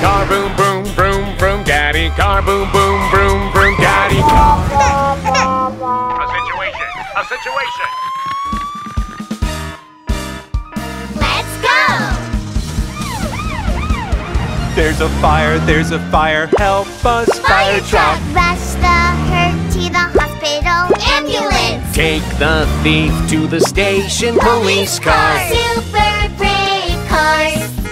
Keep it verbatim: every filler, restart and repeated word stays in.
car, vroom, vroom, vroom, vroom, daddy car, boom, boom, vroom, vroom, daddy car. A situation, a situation. Let's go! There's a fire, there's a fire, help us, fire, fire truck. truck. Rush the herd to the hospital, ambulance. Take the thief to the station, police, police car. Super brave cars.